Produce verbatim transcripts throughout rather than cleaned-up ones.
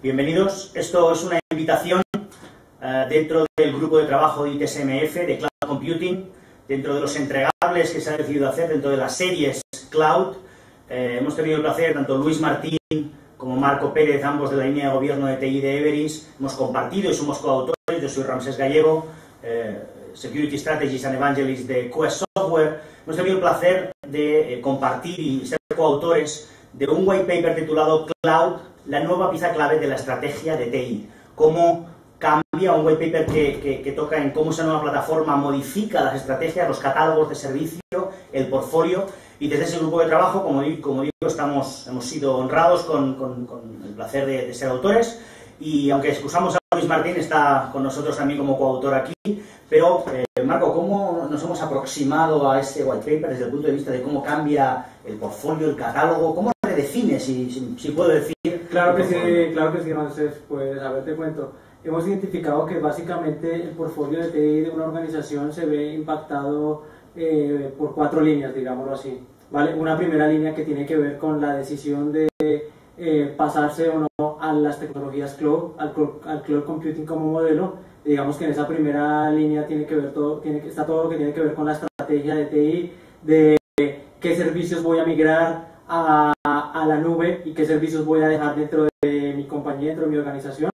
Bienvenidos. Esto es una invitación uh, dentro del grupo de trabajo de I T S M F, de Cloud Computing, dentro de los entregables que se han decidido hacer, dentro de las series Cloud. Eh, hemos tenido el placer, tanto Luis Martín como Marco Pérez, ambos de la línea de gobierno de T I de Everis, hemos compartido y somos coautores. Yo soy Ramsés Gallego, eh, Security Strategist and Evangelist de Quest Software. Hemos tenido el placer de eh, compartir y ser coautores de un white paper titulado Cloud, la nueva pieza clave de la estrategia de T I. Cómo cambia un white paper que, que, que toca en cómo esa nueva plataforma modifica las estrategias, los catálogos de servicio, el portfolio. Y desde ese grupo de trabajo, como, como digo, estamos, hemos sido honrados con, con, con el placer de, de ser autores. Y aunque excusamos a Luis Martín, está con nosotros también como coautor aquí. Pero, eh, Marco, ¿cómo nos hemos aproximado a este white paper desde el punto de vista de cómo cambia el portfolio, el catálogo? ¿Cómo redefine, si, si, si puedo decir? Claro que sí, claro que sí, entonces, pues a ver, te cuento. Hemos identificado que básicamente el portfolio de T I de una organización se ve impactado eh, por cuatro líneas, digámoslo así, ¿vale? Una primera línea que tiene que ver con la decisión de eh, pasarse o no a las tecnologías cloud, al, al cloud computing como modelo. Digamos que en esa primera línea tiene que ver todo, tiene que, está todo lo que tiene que ver con la estrategia de T I, de eh, qué servicios voy a migrar A, a la nube y qué servicios voy a dejar dentro de mi compañía, dentro de mi organización.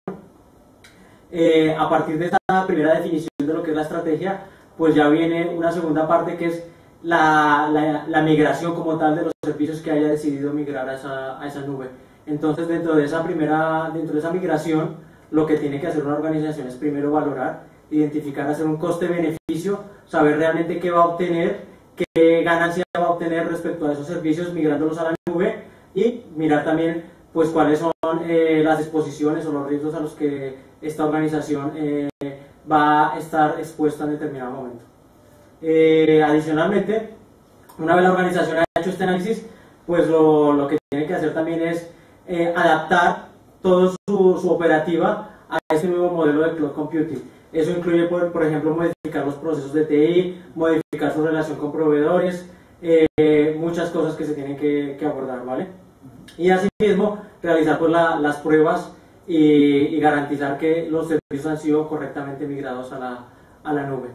Eh, a partir de esta primera definición de lo que es la estrategia, pues ya viene una segunda parte que es la, la, la migración como tal de los servicios que haya decidido migrar a esa, a esa nube. Entonces, dentro de esa primera, dentro de esa migración, lo que tiene que hacer una organización es primero valorar, identificar, hacer un coste-beneficio, saber realmente qué va a obtener, qué ganancia va a obtener respecto a esos servicios migrándolos a la nube, y mirar también pues cuáles son eh, las exposiciones o los riesgos a los que esta organización eh, va a estar expuesta en determinado momento. Eh, adicionalmente, una vez la organización ha hecho este análisis, pues lo, lo que tiene que hacer también es eh, adaptar toda su, su operativa a este nuevo modelo de cloud computing. Eso incluye, por, por ejemplo, modificar los procesos de T I, modificar su relación con proveedores, eh, muchas cosas que se tienen que, que abordar, ¿vale? Y asimismo, realizar pues, la, las pruebas y, y garantizar que los servicios han sido correctamente migrados a la, a la nube.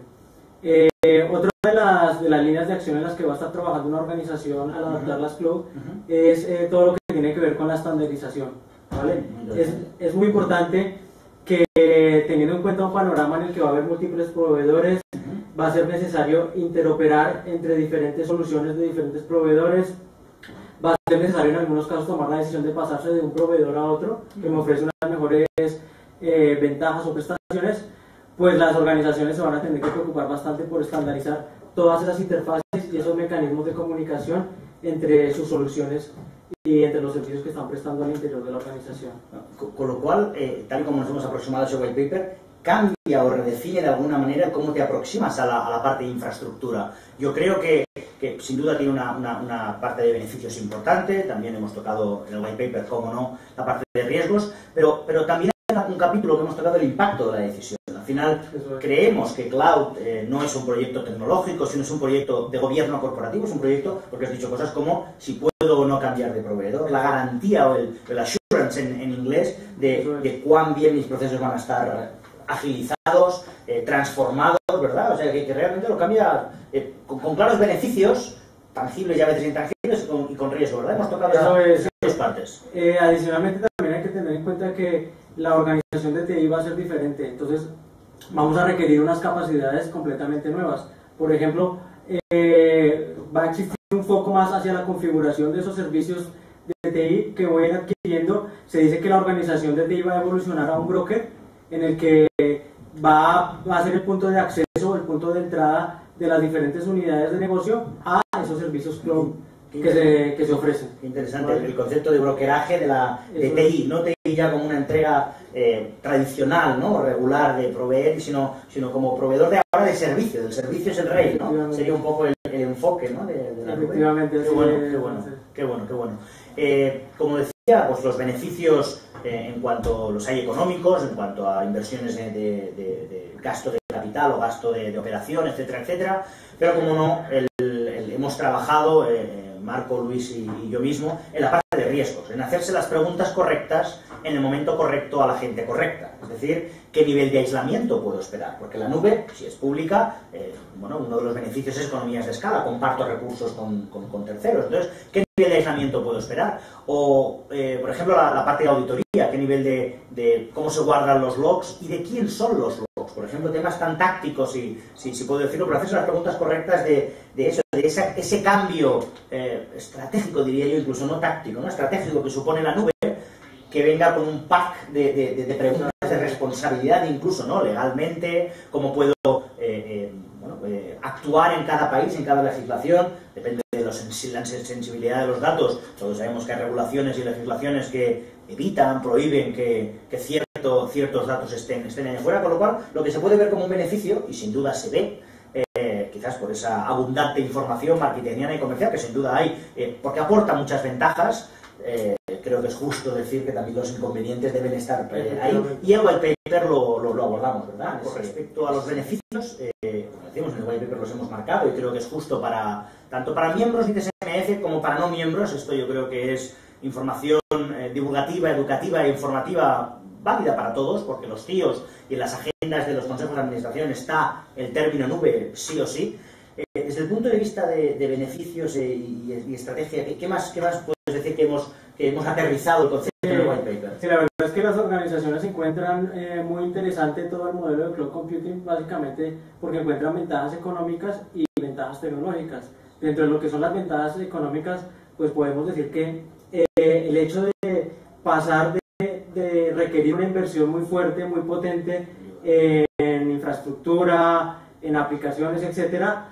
Eh, otra de las, de las líneas de acción en las que va a estar trabajando una organización al adaptar las cloud es eh, todo lo que tiene que ver con la estandarización, ¿vale? Es, es muy importante que, teniendo en cuenta un panorama en el que va a haber múltiples proveedores, va a ser necesario interoperar entre diferentes soluciones de diferentes proveedores, va a ser necesario en algunos casos tomar la decisión de pasarse de un proveedor a otro, que me ofrece unas mejores eh, ventajas o prestaciones. Pues las organizaciones se van a tener que preocupar bastante por estandarizar todas esas interfaces y esos mecanismos de comunicación entre sus soluciones y entre los servicios que están prestando al interior de la organización. Con, con lo cual, eh, tal como nos hemos aproximado a ese white paper, cambia o redefine de alguna manera cómo te aproximas a la, a la parte de infraestructura. Yo creo que, que sin duda tiene una, una, una parte de beneficios importante, también hemos tocado en el white paper, como no, la parte de riesgos, pero, pero también hay un capítulo que hemos tocado, el impacto de la decisión. Al final, creemos que cloud eh, no es un proyecto tecnológico, sino es un proyecto de gobierno corporativo, es un proyecto, porque has dicho cosas como si puedo o no cambiar de proveedor, la garantía o el, el assurance en, en inglés de, de cuán bien mis procesos van a estar agilizados, eh, transformados, ¿verdad? O sea, que, que realmente lo cambia eh, con, con claros beneficios, tangibles y a veces intangibles, con, y con riesgo, ¿verdad? Hemos tocado claro, esas es, dos partes. Eh, adicionalmente, también hay que tener en cuenta que la organización de T I va a ser diferente, entonces vamos a requerir unas capacidades completamente nuevas. Por ejemplo, eh, va a existir un foco más hacia la configuración de esos servicios de T I que voy adquiriendo. Se dice que la organización de T I va a evolucionar a un broker en el que va, va a ser el punto de acceso, el punto de entrada de las diferentes unidades de negocio a esos servicios cloud que se, que se ofrecen. Qué interesante, ¿vale? El concepto de brokeraje de, la, de T I, no T I ya como una entrega eh, tradicional, ¿no? Regular de proveer, sino, sino como proveedor de ahora de servicio, del servicio es el rey, ¿no? Sería un poco el, el enfoque, ¿no? De, de la efectivamente, qué bueno, sí, qué bueno, sí. qué bueno, qué bueno. Eh, como decía, pues los beneficios eh, en cuanto los hay económicos, en cuanto a inversiones de, de, de, de gasto de capital o gasto de, de operación, etcétera, etcétera, pero como no, el, el, hemos trabajado... Eh, Marco, Luis y yo mismo, en la parte de riesgos, en hacerse las preguntas correctas en el momento correcto a la gente correcta. Es decir, qué nivel de aislamiento puedo esperar, porque la nube, si es pública, eh, bueno, uno de los beneficios es economías de escala, comparto recursos con, con, con terceros. Entonces, ¿qué nivel de aislamiento puedo esperar? O, eh, por ejemplo, la, la parte de auditoría, qué nivel de, de cómo se guardan los logs y de quién son los logs. Por ejemplo, temas tan tácticos, si, si, si puedo decirlo, pero hacerse las preguntas correctas de, de eso, de esa, ese cambio eh, estratégico, diría yo, incluso no táctico, no estratégico que supone la nube, que venga con un pack de, de, de preguntas de responsabilidad, incluso no legalmente, cómo puedo eh, eh, bueno, eh, actuar en cada país, en cada legislación, depende de los, la sensibilidad de los datos. Todos sabemos que hay regulaciones y legislaciones que evitan, prohíben que, que cierto, ciertos datos estén, estén ahí fuera, con lo cual lo que se puede ver como un beneficio, y sin duda se ve, eh, quizás por esa abundante información marketingiana y comercial que sin duda hay, eh, porque aporta muchas ventajas. Eh, creo que es justo decir que también los inconvenientes deben estar eh, ahí, y el white paper lo, lo, lo abordamos, ¿verdad? Con respecto a los beneficios, eh, como decimos, en el white paper los hemos marcado, y creo que es justo para tanto para miembros de I T S M F como para no miembros. Esto yo creo que es información eh, divulgativa, educativa e informativa válida para todos, porque los C I Os y en las agendas de los consejos de administración está el término nube sí o sí. Eh, desde el punto de vista de, de beneficios eh, y, y estrategia, ¿qué más, qué más puedes decir que hemos, que hemos aterrizado el concepto sí, del white paper? Sí, la verdad es que las organizaciones encuentran eh, muy interesante todo el modelo de cloud computing, básicamente porque encuentran ventajas económicas y ventajas tecnológicas. Dentro de lo que son las ventajas económicas, pues podemos decir que eh, el hecho de pasar de, de requerir una inversión muy fuerte, muy potente eh, en infraestructura, en aplicaciones, etcétera,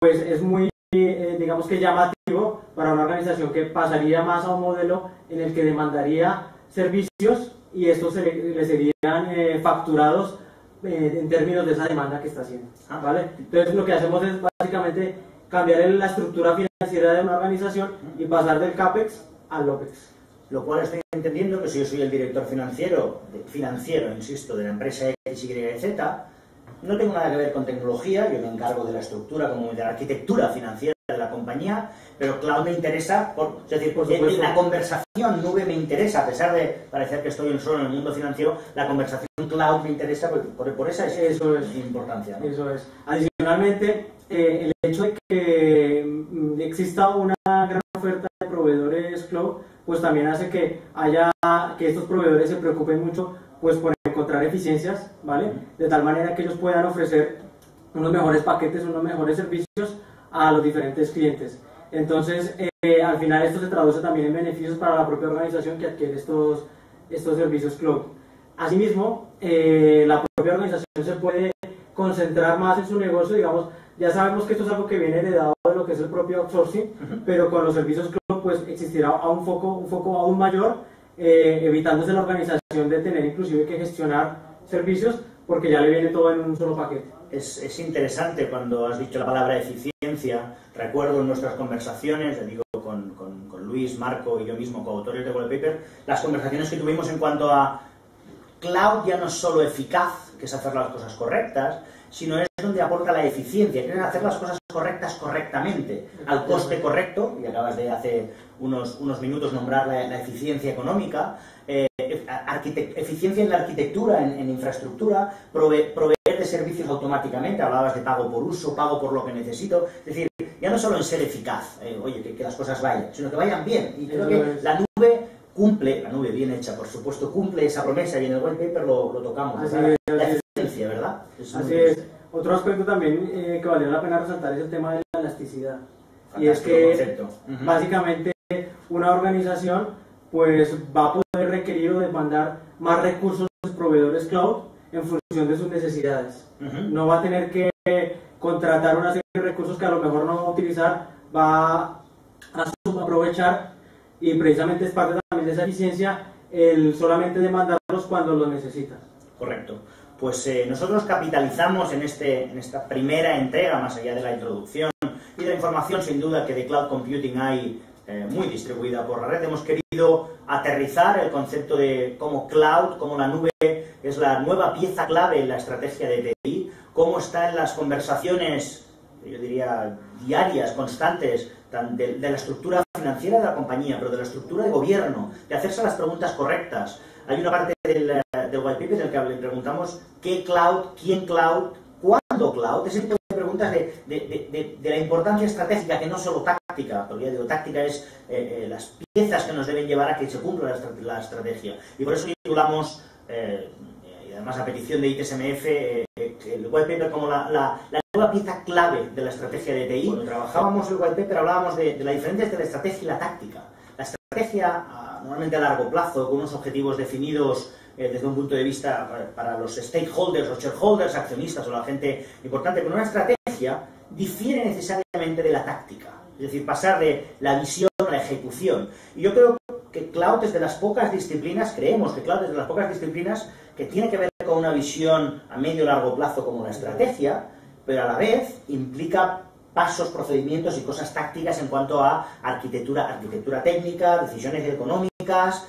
pues es muy, eh, digamos que llamativo para una organización que pasaría más a un modelo en el que demandaría servicios y estos se le, le serían eh, facturados eh, en términos de esa demanda que está haciendo, ¿vale? Entonces lo que hacemos es básicamente cambiar la estructura financiera de una organización y pasar del CAPEX al OPEX. Lo cual estoy entendiendo que si yo soy el director financiero, financiero, insisto, de la empresa X Y Z, no tengo nada que ver con tecnología, yo me encargo de la estructura, como de la arquitectura financiera de la compañía, pero cloud me interesa, por, es decir, por supuesto, la conversación nube me interesa, a pesar de parecer que estoy solo en el mundo financiero, la conversación cloud me interesa por, por, por esa es, eso es, importancia, ¿no? Eso es. Adicionalmente, eh, el hecho de que exista una gran oferta de proveedores cloud, pues también hace que haya, que estos proveedores se preocupen mucho, pues por encontrar eficiencias, ¿vale? De tal manera que ellos puedan ofrecer unos mejores paquetes, unos mejores servicios a los diferentes clientes. Entonces, eh, al final esto se traduce también en beneficios para la propia organización que adquiere estos, estos servicios cloud. Asimismo, eh, la propia organización se puede concentrar más en su negocio, digamos, ya sabemos que esto es algo que viene heredado de lo que es el propio outsourcing, uh-huh, pero con los servicios cloud pues existirá a un foco, un foco aún mayor, eh, evitándose la organización de tener inclusive que gestionar servicios porque ya le viene todo en un solo paquete. Es, es interesante cuando has dicho la palabra eficiencia. Recuerdo en nuestras conversaciones, le digo con, con, con Luis, Marco y yo mismo, coautores de Wallpaper, las conversaciones que tuvimos en cuanto a cloud ya no es solo eficaz, que es hacer las cosas correctas, sino es donde aporta la eficiencia, que es hacer las cosas correctas correctamente, al coste correcto, y acabas de hace unos, unos minutos nombrar la, la eficiencia económica, eh, eficiencia en la arquitectura, en, en infraestructura, prove, proveer de servicios automáticamente, hablabas de pago por uso, pago por lo que necesito, es decir, ya no solo en ser eficaz, eh, oye, que, que las cosas vayan, sino que vayan bien, y creo que la nube cumple, la nube bien hecha, por supuesto, cumple esa promesa, y en el white paper lo, lo tocamos, así es, la eficiencia, ¿verdad? Es así es. Otro aspecto también eh, que valió la pena resaltar es el tema de la elasticidad. Fantástico, y es que concepto. Uh-huh. Básicamente una organización pues va a poder requerir o demandar más recursos de sus proveedores cloud en función de sus necesidades. Uh-huh. No va a tener que contratar una serie de recursos que a lo mejor no va a utilizar, va a aprovechar, y precisamente es parte también de esa eficiencia el solamente demandarlos cuando los necesitas. Correcto. Pues eh, nosotros capitalizamos en, este, en esta primera entrega, más allá de la introducción y de la información, sin duda, que de Cloud Computing hay eh, muy distribuida por la red. Hemos querido aterrizar el concepto de cómo cloud, cómo la nube es la nueva pieza clave en la estrategia de T I, cómo está en las conversaciones, yo diría, diarias, constantes, de, de la estructura financiera de la compañía, pero de la estructura de gobierno, de hacerse las preguntas correctas. Hay una parte del, del white paper en el que le preguntamos qué cloud, quién cloud, cuándo cloud, ese tipo de preguntas de, de, de, de la importancia estratégica, que no solo táctica, porque ya digo, táctica es eh, eh, las piezas que nos deben llevar a que se cumpla la, la estrategia. Y por eso titulamos, eh, y además a petición de I T S M F, eh, el white paper como la, la, la nueva pieza clave de la estrategia de T I. Cuando trabajábamos el white paper hablábamos de, de la diferencia entre la estrategia y la táctica. La estrategia, normalmente a largo plazo, con unos objetivos definidos eh, desde un punto de vista para los stakeholders, los shareholders, accionistas o la gente importante, con una estrategia difiere necesariamente de la táctica. Es decir, pasar de la visión a la ejecución. Y yo creo que cloud es de las pocas disciplinas, creemos que cloud es de las pocas disciplinas que tiene que ver con una visión a medio o largo plazo como la estrategia, pero a la vez implica pasos, procedimientos y cosas tácticas en cuanto a arquitectura, arquitectura técnica, decisiones económicas,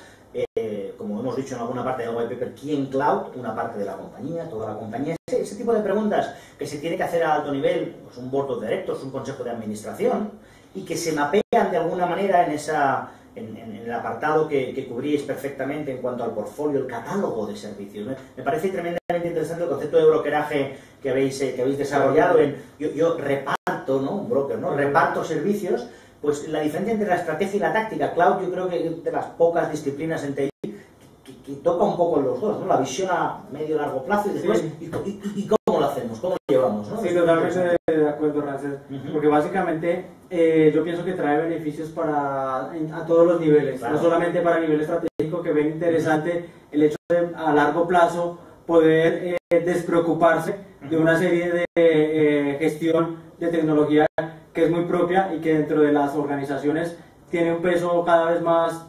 eh, como hemos dicho en alguna parte del white paper, ¿quién cloud? Una parte de la compañía, toda la compañía. Ese, ese tipo de preguntas que se tiene que hacer a alto nivel, pues un board of directors, un consejo de administración, y que se mapean de alguna manera en esa... En, en el apartado que, que cubrís perfectamente en cuanto al portfolio, el catálogo de servicios. Me, me parece tremendamente interesante el concepto de brokeraje que habéis, eh, que habéis desarrollado. En, yo, yo reparto, ¿no? Un broker, ¿no? Reparto servicios. Pues la diferencia entre la estrategia y la táctica. Cloud, yo creo que es de las pocas disciplinas en T I que, que, que toca un poco los dos, ¿no? La visión a medio largo plazo y después, sí. y, y, y cómo lo hacemos, cómo lo llevamos, ¿no? Sí, totalmente de acuerdo, Ramsés. Uh-huh. Porque básicamente... Eh, yo pienso que trae beneficios para en, a todos los niveles, claro. No solamente para el nivel estratégico, que ven interesante el hecho de a largo plazo poder eh, despreocuparse de una serie de eh, gestión de tecnología que es muy propia y que dentro de las organizaciones tiene un peso cada vez más,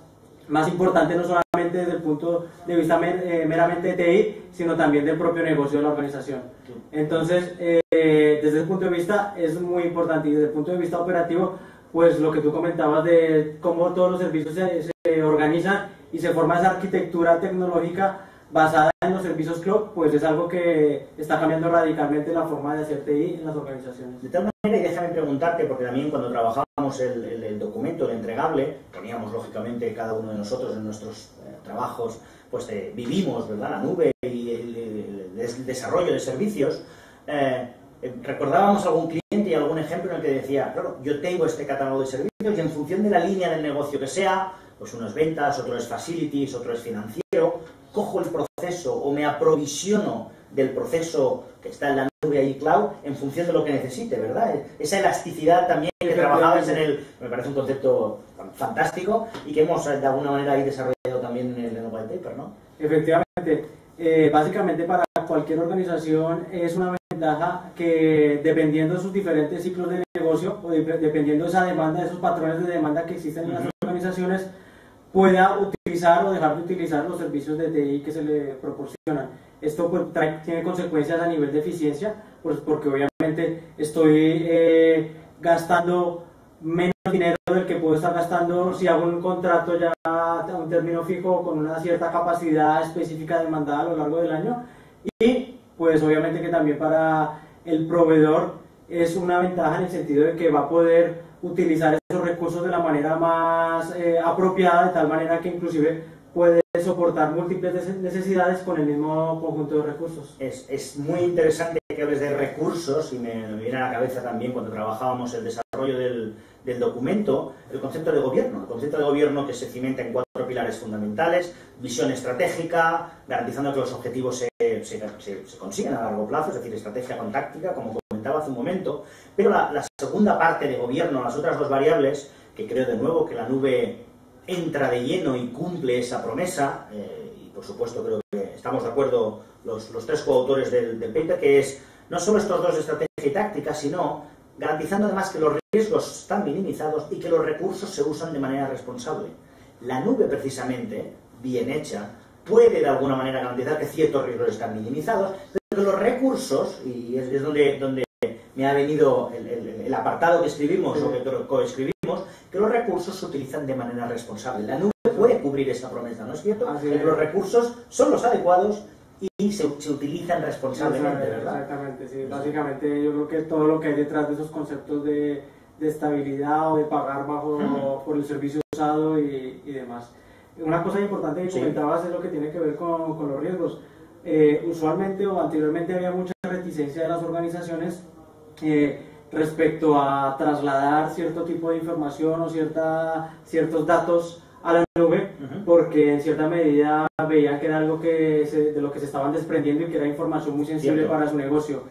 más importante, no solamente desde el punto de vista mer, eh, meramente de T I, sino también del propio negocio de la organización. Entonces, eh, desde ese punto de vista es muy importante, y desde el punto de vista operativo, pues lo que tú comentabas de cómo todos los servicios se, se organizan y se forma esa arquitectura tecnológica basada en los servicios cloud, pues es algo que está cambiando radicalmente la forma de hacer T I en las organizaciones. De tal manera, y déjame preguntarte, porque también cuando trabajábamos el, el, el documento, el entregable, poníamos lógicamente cada uno de nosotros en nuestros eh, trabajos, pues eh, vivimos, ¿verdad?, la nube y el, el, el desarrollo de servicios. Eh, Recordábamos algún cliente y algún ejemplo en el que decía, claro, yo tengo este catálogo de servicios y en función de la línea del negocio que sea, pues uno es ventas, otro es facilities, otro es financiero, cojo el proceso o me aprovisiono del proceso que está en la nube y cloud en función de lo que necesite, ¿verdad? Esa elasticidad también que trabajabas en el... Me parece un concepto fantástico y que hemos de alguna manera ahí desarrollado también en el white paper, ¿no? Efectivamente. Eh, básicamente para cualquier organización es una ventaja que dependiendo de sus diferentes ciclos de negocio o de, dependiendo de esa demanda, de esos patrones de demanda que existen en las organizaciones, pueda utilizar o dejar de utilizar los servicios de T I que se le proporcionan. Esto pues, trae, tiene consecuencias a nivel de eficiencia, pues, porque obviamente estoy eh, gastando menos dinero del que puedo estar gastando si hago un contrato ya a un término fijo con una cierta capacidad específica demandada a lo largo del año. Y pues obviamente que también para el proveedor es una ventaja en el sentido de que va a poder utilizar esos recursos de la manera más eh, apropiada, de tal manera que inclusive puede soportar múltiples necesidades con el mismo conjunto de recursos. Es, es muy interesante que hables de recursos y me, me viene a la cabeza también cuando trabajábamos el desarrollo del, del documento, el concepto de gobierno, el concepto de gobierno que se cimenta en cuatro pilares fundamentales: visión estratégica, garantizando que los objetivos se Se, se, se consiguen a largo plazo, es decir, estrategia con táctica, como comentaba hace un momento, pero la, la segunda parte de gobierno, las otras dos variables, que creo de nuevo que la nube entra de lleno y cumple esa promesa, eh, y por supuesto creo que estamos de acuerdo los, los tres coautores del, del paper, que es no solo estos dos, estrategia y táctica, sino garantizando además que los riesgos están minimizados y que los recursos se usan de manera responsable. La nube, precisamente, bien hecha, puede de alguna manera garantizar que ciertos riesgos están minimizados, pero que los recursos, y es, es donde, donde me ha venido el, el, el apartado que escribimos, sí, o que coescribimos, que los recursos se utilizan de manera responsable. La nube puede cubrir esa promesa, ¿no es cierto? Así es. Los recursos son los adecuados y se, se utilizan responsablemente, ¿verdad? Exactamente, sí. Básicamente yo creo que todo lo que hay detrás de esos conceptos de de estabilidad o de pagar bajo por el servicio usado y, y demás. Una cosa importante que comentabas es lo que tiene que ver con, con los riesgos. Eh, usualmente o anteriormente había mucha reticencia de las organizaciones eh, respecto a trasladar cierto tipo de información o cierta, ciertos datos a la nube, uh-huh. porque en cierta medida veían que era algo que se, de lo que se estaban desprendiendo y que era información muy sensible Cierto. para su negocio.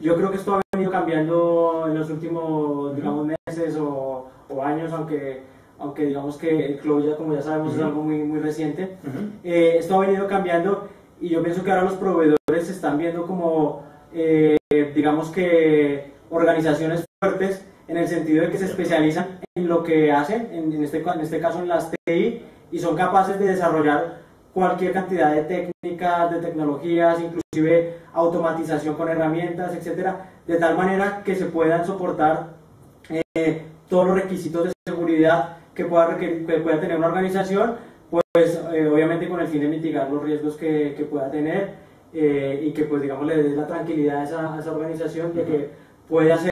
Yo creo que esto ha venido cambiando en los últimos uh-huh. digamos, meses o, o años, aunque... aunque digamos que el cloud ya, como ya sabemos, uh-huh. es algo muy, muy reciente. Uh-huh. eh, esto ha venido cambiando y yo pienso que ahora los proveedores se están viendo como, eh, digamos que, organizaciones fuertes en el sentido de que se especializan en lo que hacen, en, en, este, en este caso en las T I, y son capaces de desarrollar cualquier cantidad de técnicas, de tecnologías, inclusive automatización con herramientas, etcétera, de tal manera que se puedan soportar eh, todos los requisitos de seguridad que pueda, requerir, que pueda tener una organización, pues eh, obviamente con el fin de mitigar los riesgos que, que pueda tener eh, y que pues digamos le dé la tranquilidad a esa, a esa organización de uh-huh. que puede hacer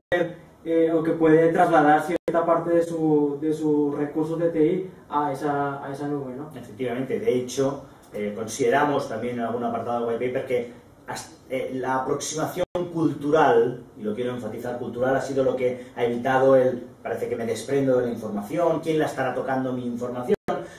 eh, o que puede trasladar cierta parte de, su, de sus recursos de T I a esa, a esa nube, ¿no? Efectivamente, de hecho eh, consideramos también en algún apartado de white paper que hasta, eh, la aproximación cultural, y lo quiero enfatizar, cultural ha sido lo que ha evitado el parece que me desprendo de la información, quién la estará tocando mi información,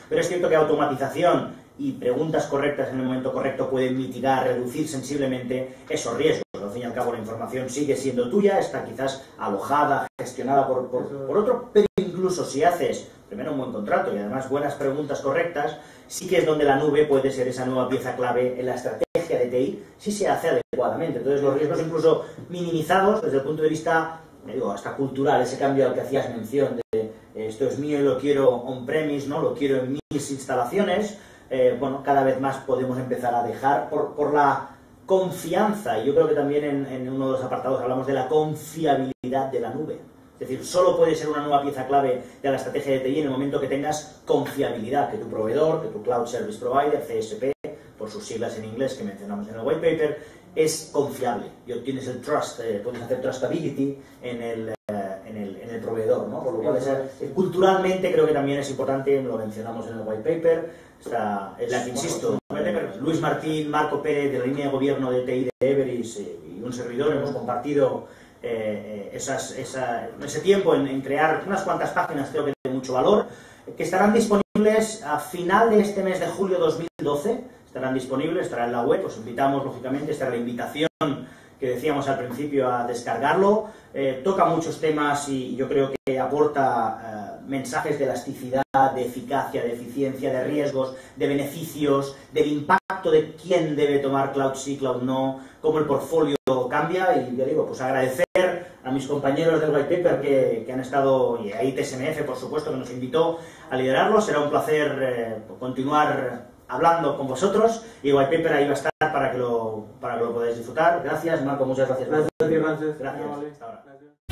pero es cierto que automatización y preguntas correctas en el momento correcto pueden mitigar, reducir sensiblemente esos riesgos. Al fin y al cabo la información sigue siendo tuya, está quizás alojada, gestionada por, por, por otro, pero incluso si haces primero un buen contrato y además buenas preguntas correctas, sí que es donde la nube puede ser esa nueva pieza clave en la estrategia de T I, si se hace adecuadamente. Entonces los riesgos incluso minimizados desde el punto de vista, me digo, hasta cultural, ese cambio al que hacías mención de esto es mío y lo quiero on-premise, ¿no? Lo quiero en mis instalaciones, eh, bueno, cada vez más podemos empezar a dejar por, por la confianza, y yo creo que también en, en uno de los apartados hablamos de la confiabilidad de la nube, es decir, solo puede ser una nueva pieza clave de la estrategia de T I en el momento que tengas confiabilidad, que tu proveedor, que tu Cloud Service Provider, C S P, por sus siglas en inglés que mencionamos en el white paper, es confiable y obtienes el trust, eh, puedes hacer trustability en el, eh, en el, en el proveedor, ¿no? Por lo cual, esa, eh, culturalmente creo que también es importante, lo mencionamos en el white paper, está, en la que insisto, Luis Martín, Marco Pérez de la línea de gobierno de T I de Everis eh, y un servidor hemos compartido eh, esas, esa, ese tiempo en, en crear unas cuantas páginas, creo que de mucho valor, que estarán disponibles a final de este mes de julio dos mil doce. Estarán disponibles, estará en la web, os invitamos, lógicamente, estará la invitación que decíamos al principio a descargarlo. Eh, toca muchos temas y yo creo que aporta eh, mensajes de elasticidad, de eficacia, de eficiencia, de riesgos, de beneficios, del impacto de quién debe tomar cloud sí, cloud no, cómo el portfolio cambia y, ya digo, pues agradecer a mis compañeros del white paper que, que han estado, y a I T S M F, por supuesto, que nos invitó a liderarlo. Será un placer eh, continuar hablando con vosotros y el white paper ahí va a estar para que lo, para que lo podáis disfrutar. Gracias, Marco, muchas gracias. Gracias a ti, Ramsés. Gracias. Hasta ahora.